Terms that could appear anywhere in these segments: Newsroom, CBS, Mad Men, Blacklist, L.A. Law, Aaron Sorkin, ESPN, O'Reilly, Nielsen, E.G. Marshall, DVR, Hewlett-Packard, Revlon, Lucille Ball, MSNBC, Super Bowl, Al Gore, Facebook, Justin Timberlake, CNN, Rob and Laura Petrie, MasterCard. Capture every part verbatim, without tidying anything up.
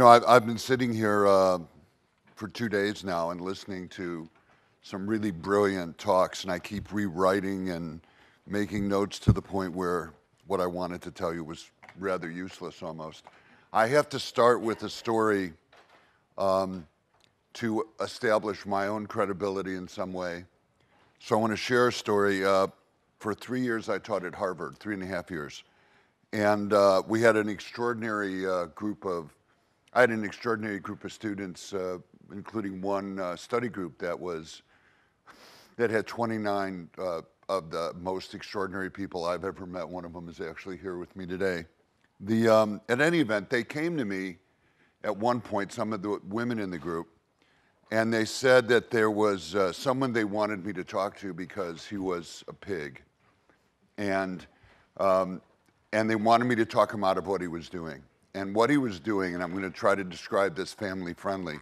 You know, I've, I've been sitting here uh, for two days now and listening to some really brilliant talks, and I keep rewriting and making notes to the point where what I wanted to tell you was rather useless almost. I have to start with a story um, to establish my own credibility in some way. So I want to share a story. Uh, for three years I taught at Harvard, three and a half years. And uh, we had an extraordinary uh, group of, I had an extraordinary group of students, uh, including one uh, study group that was, that had twenty-nine uh, of the most extraordinary people I've ever met. One of them is actually here with me today. The, um, at any event, they came to me at one point, some of the women in the group, and they said that there was uh, someone they wanted me to talk to because he was a pig. And, um, and they wanted me to talk him out of what he was doing. And what he was doing, and I'm going to try to describe this family friendly,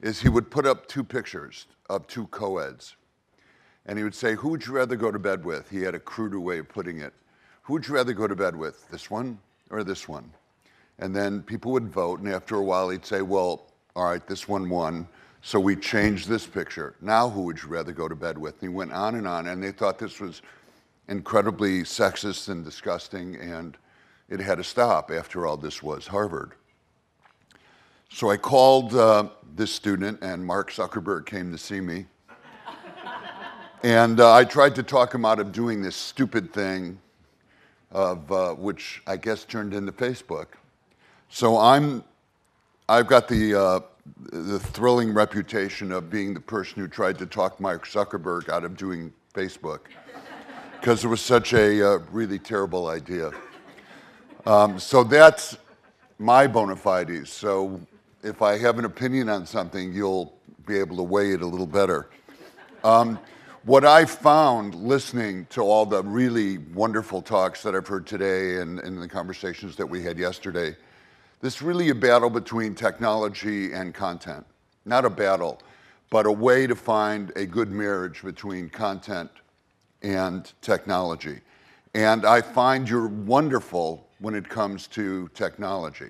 is he would put up two pictures of two co-eds. And he would say, who would you rather go to bed with? He had a cruder way of putting it. Who would you rather go to bed with, this one or this one? And then people would vote, and after a while he'd say, well, all right, this one won, so we changed this picture. Now who would you rather go to bed with? And he went on and on, and they thought this was incredibly sexist and disgusting, and it had to stop. After all, this was Harvard. So I called uh, this student, and Mark Zuckerberg came to see me. And uh, I tried to talk him out of doing this stupid thing, of uh, which I guess turned into Facebook. So I'm, I've got the, uh, the thrilling reputation of being the person who tried to talk Mark Zuckerberg out of doing Facebook, because it was such a uh, really terrible idea. Um, so that's my bona fides. So if I have an opinion on something, you'll be able to weigh it a little better. Um, what I found listening to all the really wonderful talks that I've heard today and in the conversations that we had yesterday, this is really a battle between technology and content. Not a battle, but a way to find a good marriage between content and technology. And I find you're wonderful when it comes to technology,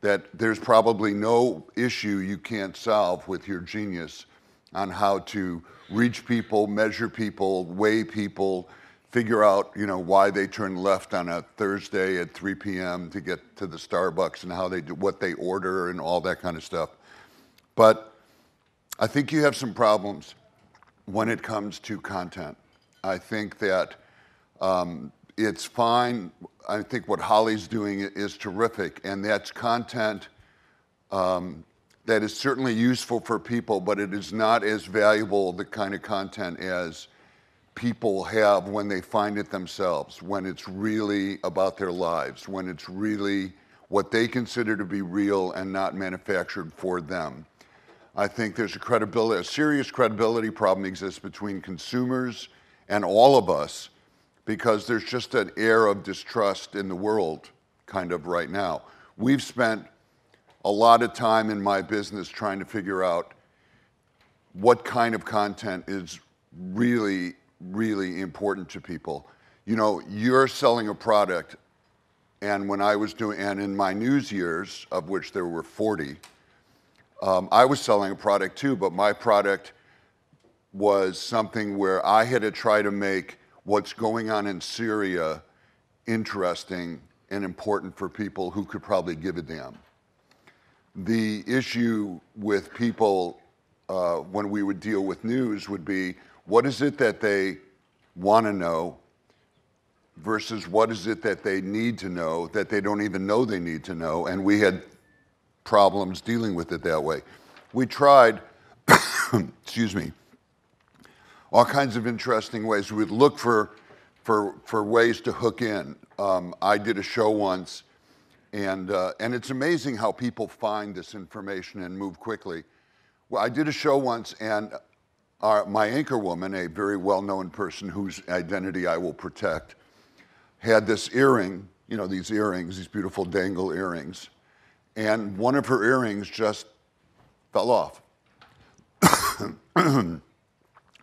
that there's probably no issue you can't solve with your genius on how to reach people, measure people, weigh people, figure out, you know, why they turn left on a Thursday at three p m to get to the Starbucks and how they do what they order and all that kind of stuff. But I think you have some problems when it comes to content. I think that um, it's fine. I think what Holly's doing is terrific, and that's content um, that is certainly useful for people, but it is not as valuable, the kind of content, as people have when they find it themselves, when it's really about their lives, when it's really what they consider to be real and not manufactured for them. I think there's a credibility, a serious credibility problem exists between consumers and all of us, because there's just an air of distrust in the world kind of right now. We've spent a lot of time in my business trying to figure out what kind of content is really, really important to people. You know, you're selling a product, and when I was doing, and in my news years, of which there were forty, um, I was selling a product too, but my product was something where I had to try to make what's going on in Syria interesting and important for people who could probably give a damn. The issue with people uh, when we would deal with news would be, what is it that they want to know versus what is it that they need to know that they don't even know they need to know, and we had problems dealing with it that way. We tried, excuse me, all kinds of interesting ways. We'd look for, for, for ways to hook in. Um, I did a show once, and, uh, and it's amazing how people find this information and move quickly. Well, I did a show once, and our, my anchor woman, a very well-known person whose identity I will protect, had this earring, you know, these earrings, these beautiful dangle earrings, and one of her earrings just fell off.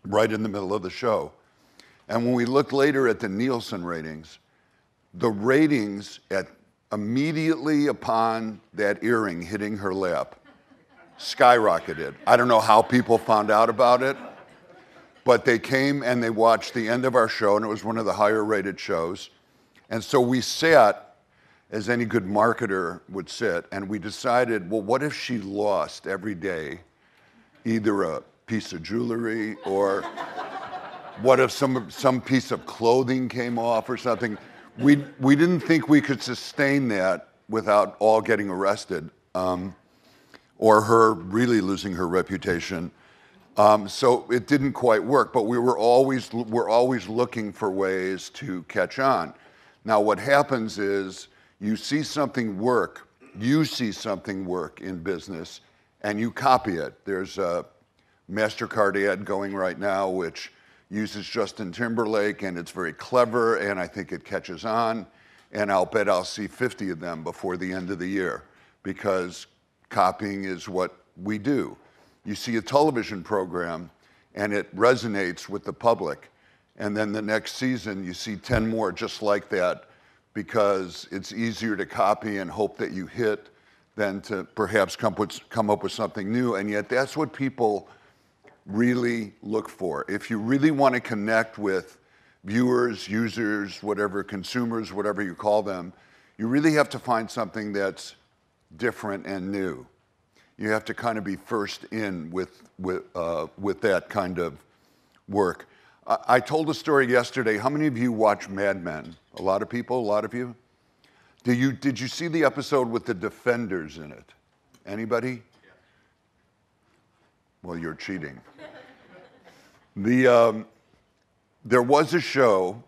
Right in the middle of the show. And when we looked later at the Nielsen ratings, the ratings at immediately upon that earring hitting her lap, skyrocketed. I don't know how people found out about it, but they came and they watched the end of our show, and it was one of the higher rated shows. And so we sat, as any good marketer would sit, and we decided, well, what if she lost every day either a piece of jewelry or what if some, some piece of clothing came off or something? We, we didn't think we could sustain that without all getting arrested um, or her really losing her reputation. Um, so it didn't quite work, but we were always, we're always looking for ways to catch on. Now what happens is you see something work, you see something work in business, and you copy it. There's a MasterCard ad going right now which uses Justin Timberlake, and it's very clever, and I think it catches on, and I'll bet I'll see fifty of them before the end of the year, because copying is what we do. You see a television program and it resonates with the public. And then the next season you see ten more just like that, because it's easier to copy and hope that you hit than to perhaps come, with, come up with something new. And yet that's what people really look for. If you really want to connect with viewers, users, whatever, consumers, whatever you call them, you really have to find something that's different and new. You have to kind of be first in with, with, uh, with that kind of work. I, I told a story yesterday. How many of you watch Mad Men? A lot of people, a lot of you? Did you, did you see the episode with the Defenders in it? Anybody? Yeah. Well, you're cheating. the, um, there was a show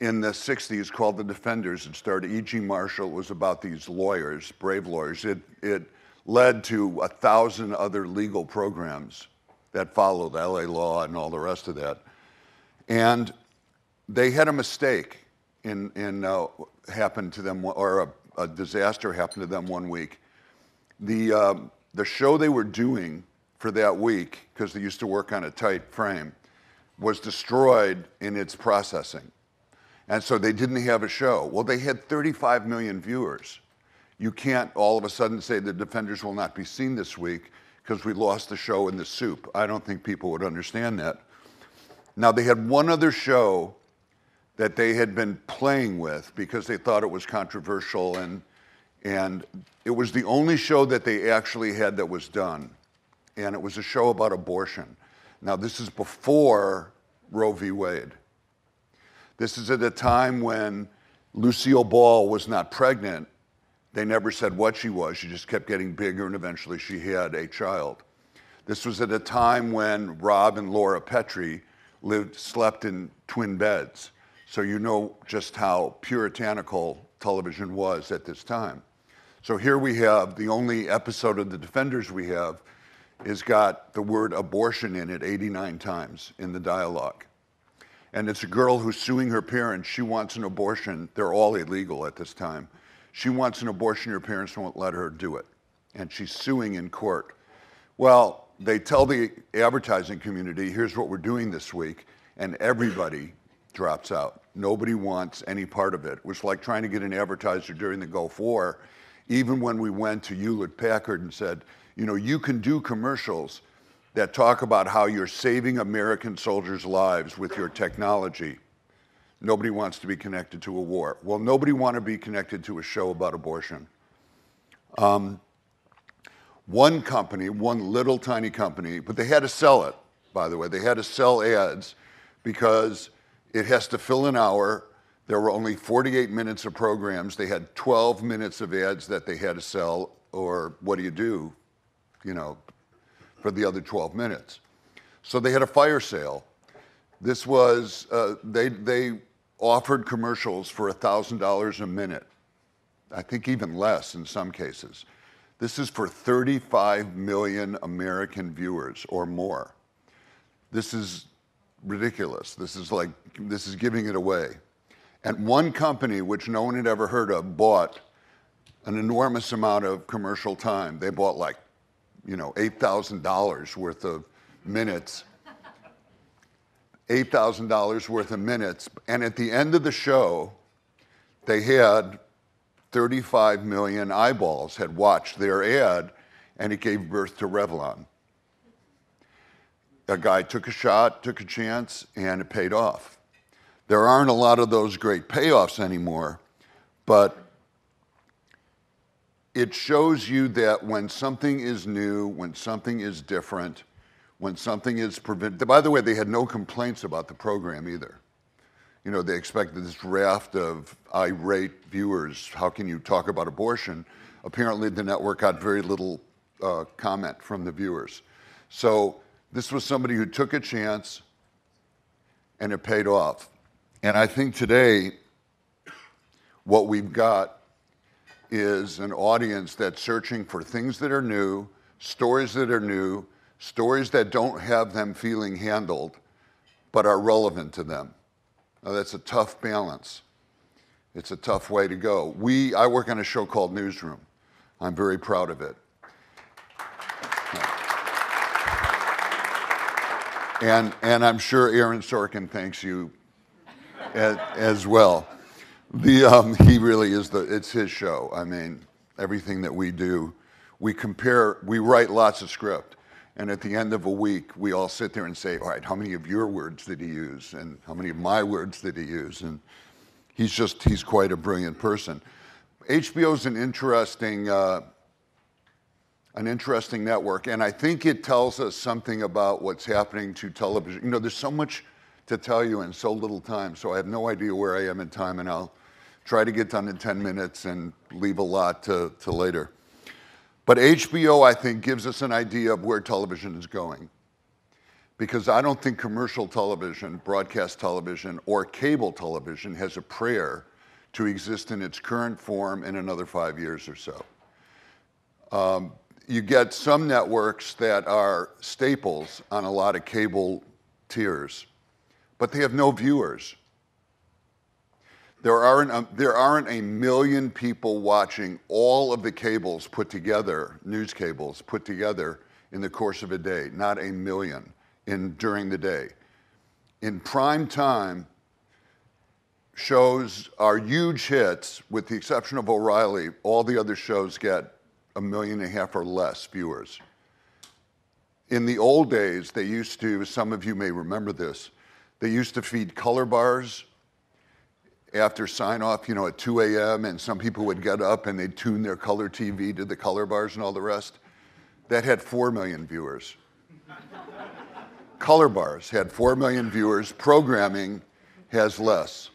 in the sixties called The Defenders. It starred E G Marshall. It was about these lawyers, brave lawyers. It, it led to a thousand other legal programs that followed, L A Law and all the rest of that. And they had a mistake in, in uh, happened to them, or a, a disaster happened to them one week. The, um, the show they were doing for that week, because they used to work on a tight frame, was destroyed in its processing. And so they didn't have a show. Well, they had thirty-five million viewers. You can't all of a sudden say The Defenders will not be seen this week because we lost the show in the soup. I don't think people would understand that. Now, they had one other show that they had been playing with because they thought it was controversial, and, and it was the only show that they actually had that was done. And it was a show about abortion. Now, this is before Roe v. Wade. This is at a time when Lucille Ball was not pregnant. They never said what she was. She just kept getting bigger, and eventually she had a child. This was at a time when Rob and Laura Petrie lived, slept in twin beds. So you know just how puritanical television was at this time. So here we have the only episode of The Defenders we have is got the word abortion in it eighty-nine times in the dialogue. And it's a girl who's suing her parents. She wants an abortion. They're all illegal at this time. She wants an abortion, her parents won't let her do it. And she's suing in court. Well, they tell the advertising community, here's what we're doing this week, and everybody drops out. Nobody wants any part of it. It was like trying to get an advertiser during the Gulf War, even when we went to Hewlett-Packard and said, you know, you can do commercials that talk about how you're saving American soldiers' lives with your technology. Nobody wants to be connected to a war. Well, nobody wants to be connected to a show about abortion. Um, one company, one little tiny company, but they had to sell it, by the way. They had to sell ads because it has to fill an hour. There were only forty-eight minutes of programs. They had twelve minutes of ads that they had to sell, or what do you do, you know, for the other twelve minutes? So they had a fire sale. This was, uh, they, they offered commercials for one thousand dollars a minute. I think even less in some cases. This is for thirty-five million American viewers or more. This is ridiculous. This is like, this is giving it away. And one company, which no one had ever heard of, bought an enormous amount of commercial time. They bought like, you know, eight thousand dollars worth of minutes. eight thousand dollars worth of minutes, and at the end of the show, they had thirty-five million eyeballs had watched their ad, and it gave birth to Revlon. A guy took a shot, took a chance, and it paid off. There aren't a lot of those great payoffs anymore, but it shows you that when something is new, when something is different, when something is prevented. By the way, they had no complaints about the program either. You know, they expected this raft of irate viewers. How can you talk about abortion? Apparently, the network got very little uh, comment from the viewers. So this was somebody who took a chance, and it paid off. And I think today, what we've got is an audience that's searching for things that are new, stories that are new, stories that don't have them feeling handled, but are relevant to them. Now, that's a tough balance. It's a tough way to go. We, I work on a show called Newsroom. I'm very proud of it. And, and I'm sure Aaron Sorkin thanks you as, as well. The, um, he really is the, it's his show. I mean, everything that we do, we compare, we write lots of script. And at the end of a week, we all sit there and say, all right, how many of your words did he use? And how many of my words did he use? And he's just, he's quite a brilliant person. H B O's an interesting, uh, an interesting network. And I think it tells us something about what's happening to television. You know, there's so much to tell you in so little time. So I have no idea where I am in time. And I'll try to get done in ten minutes and leave a lot to, to later. But H B O, I think, gives us an idea of where television is going. Because I don't think commercial television, broadcast television, or cable television has a prayer to exist in its current form in another five years or so. Um, you get some networks that are staples on a lot of cable tiers, but they have no viewers. There aren't, a, there aren't a million people watching all of the cables put together, news cables put together in the course of a day, not a million in during the day. In prime time, shows are huge hits, with the exception of O'Reilly. All the other shows get a million and a half or less viewers. In the old days, they used to, some of you may remember this, they used to feed color bars after sign-off, you know, at two a m, and some people would get up and they'd tune their color T V to the color bars and all the rest. That had four million viewers. Color bars had four million viewers. Programming has less.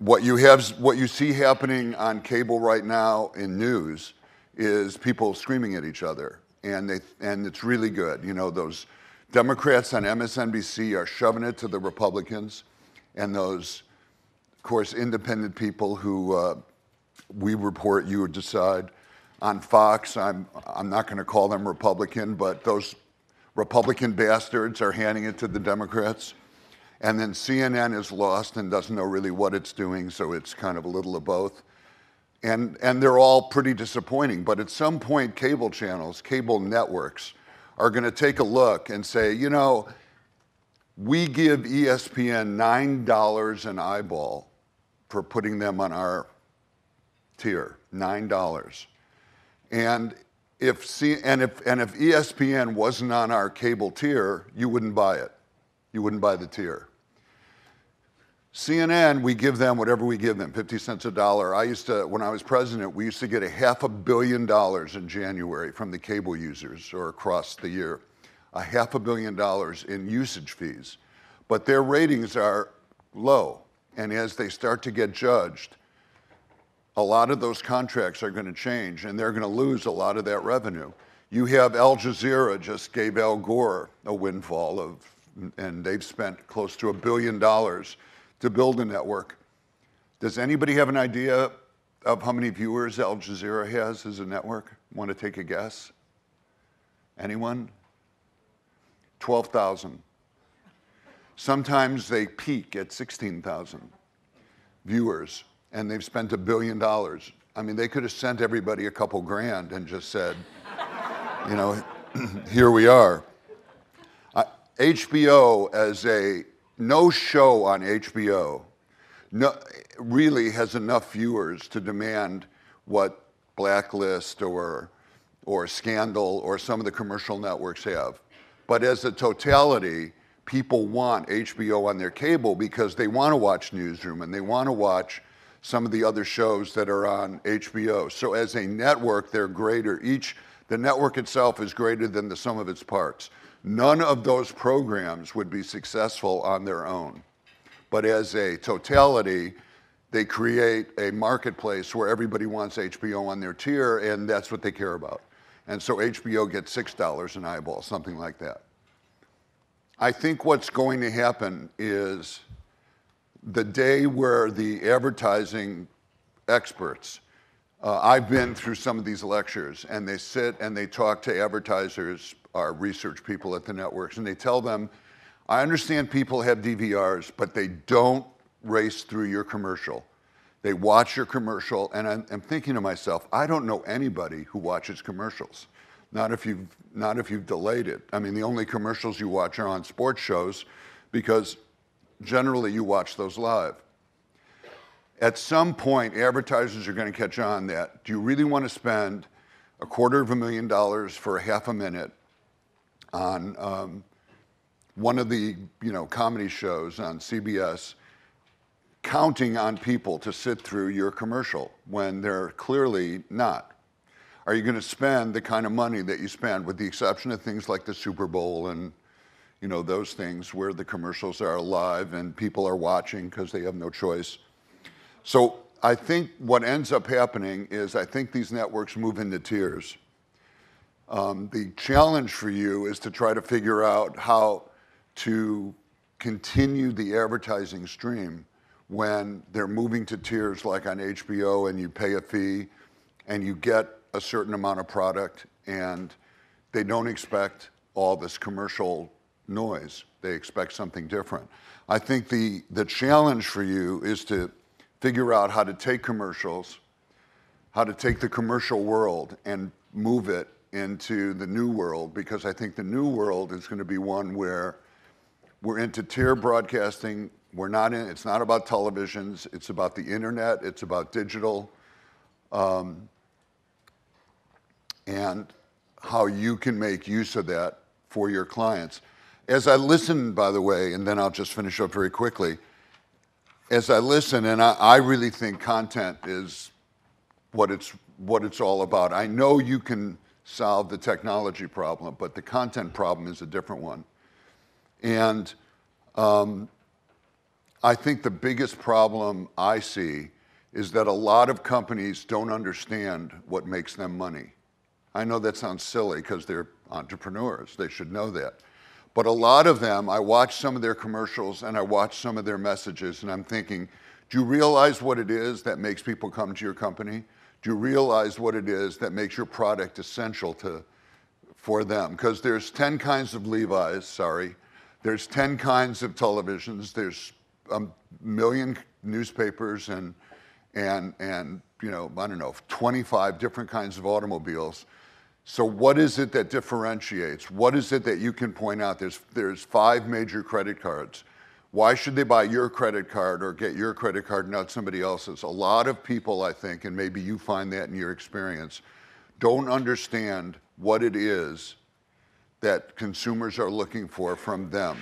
What you have, what you see happening on cable right now in news is people screaming at each other, and, they, and it's really good. You know, those Democrats on M S N B C are shoving it to the Republicans, and those Of course, independent people who uh, we report, you would decide. On Fox, I'm, I'm not going to call them Republican, but those Republican bastards are handing it to the Democrats. And then C N N is lost and doesn't know really what it's doing, so it's kind of a little of both. And, and they're all pretty disappointing. But at some point, cable channels, cable networks are going to take a look and say, you know, we give E S P N nine dollars an eyeball for putting them on our tier, nine dollars. And if, C and, if, and if E S P N wasn't on our cable tier, you wouldn't buy it. You wouldn't buy the tier. C N N, we give them whatever we give them, fifty cents a dollar. I used to, when I was president, we used to get a half a billion dollars in January from the cable users or across the year. A half a billion dollars in usage fees. But their ratings are low. And as they start to get judged, a lot of those contracts are going to change, and they're going to lose a lot of that revenue. You have Al Jazeera just gave Al Gore a windfall, of, and they've spent close to a billion dollars to build a network. Does anybody have an idea of how many viewers Al Jazeera has as a network? Want to take a guess? Anyone? twelve thousand. Sometimes they peak at sixteen thousand viewers, and they've spent a billion dollars. I mean, they could have sent everybody a couple grand and just said, you know, here we are. Uh, H B O as a, no show on H B O no, really has enough viewers to demand what Blacklist or or Scandal or some of the commercial networks have. But as a totality, people want H B O on their cable because they want to watch Newsroom and they want to watch some of the other shows that are on H B O. So as a network, they're greater. Each, the network itself is greater than the sum of its parts. None of those programs would be successful on their own. But as a totality, they create a marketplace where everybody wants H B O on their tier, and that's what they care about. And so H B O gets six dollars an eyeball, something like that. I think what's going to happen is the day where the advertising experts, uh, I've been through some of these lectures, and they sit and they talk to advertisers, our research people at the networks, and they tell them, I understand people have D V Rs, but they don't race through your commercial. They watch your commercial, and I'm, I'm thinking to myself, I don't know anybody who watches commercials. Not if you've, not if you've delayed it. I mean, the only commercials you watch are on sports shows because generally you watch those live. At some point, advertisers are going to catch on that. Do you really want to spend a quarter of a million dollars for a half a minute on um, one of the you know, comedy shows on C B S, counting on people to sit through your commercial when they're clearly not? Are you going to spend the kind of money that you spend, with the exception of things like the Super Bowl and you know, those things where the commercials are live and people are watching because they have no choice? So I think what ends up happening is I think these networks move into tiers. Um, the challenge for you is to try to figure out how to continue the advertising stream when they're moving to tiers like on H B O, and you pay a fee and you get a certain amount of product, and they don't expect all this commercial noise. They expect something different. I think the, the challenge for you is to figure out how to take commercials, how to take the commercial world and move it into the new world, because I think the new world is going to be one where we're into tier broadcasting. We're not in, it's not about televisions, it's about the internet, it's about digital. Um, and how you can make use of that for your clients. As I listen, by the way, and then I'll just finish up very quickly, as I listen, and I, I really think content is what it's, what it's all about. I know you can solve the technology problem, but the content problem is a different one. And um, I think the biggest problem I see is that a lot of companies don't understand what makes them money. I know that sounds silly because they're entrepreneurs. They should know that. But a lot of them, I watch some of their commercials and I watch some of their messages, and I'm thinking, do you realize what it is that makes people come to your company? Do you realize what it is that makes your product essential to, for them? Because there's ten kinds of Levi's, sorry. There's ten kinds of televisions. There's a million newspapers and, and, and you know, I don't know, twenty-five different kinds of automobiles. So what is it that differentiates? What is it that you can point out? There's, there's five major credit cards. Why should they buy your credit card or get your credit card, not somebody else's? A lot of people, I think, and maybe you find that in your experience, don't understand what it is that consumers are looking for from them.